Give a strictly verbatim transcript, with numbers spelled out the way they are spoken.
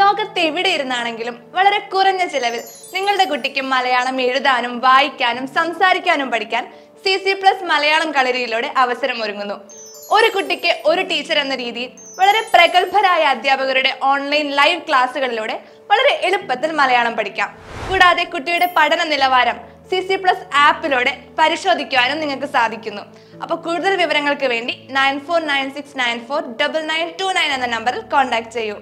ലോകത്ത് എവിടെ ഇരുന്നാണെങ്കിലും വളരെ കുറഞ്ഞ ചിലവിൽ നിങ്ങളുടെ കുട്ടിക്ക് മലയാളം എഴുതാനും വായിക്കാനും സംസാരിക്കാനും പഠിക്കാൻ സി സി പ്ലസ് മലയാളം കളരിയിലൂടെ അവസരം ഒരുങ്ങുന്നു. ഒരു കുട്ടിക്ക് ഒരു ടീച്ചർ എന്ന രീതിയിൽ വളരെ പ്രഗത്ഭരായ അധ്യാപകരുടെ ഓൺലൈൻ ലൈവ് ക്ലാസ്സുകളിലൂടെ വളരെ എളുപ്പത്തിൽ മലയാളം പഠിക്കാം. കൂടാതെ കുട്ടിയുടെ പഠന നിലവാരം സി സി പ്ലസ് ആപ്പിലൂടെ പരിശോധിക്കുവാനും നിങ്ങൾക്ക് സാധിക്കുന്നു. അപ്പോൾ കൂടുതൽ വിവരങ്ങൾക്ക് വേണ്ടി nine four nine six nine four double nine two nine എന്ന നമ്പറിൽ കോൺടാക്ട് ചെയ്യൂ.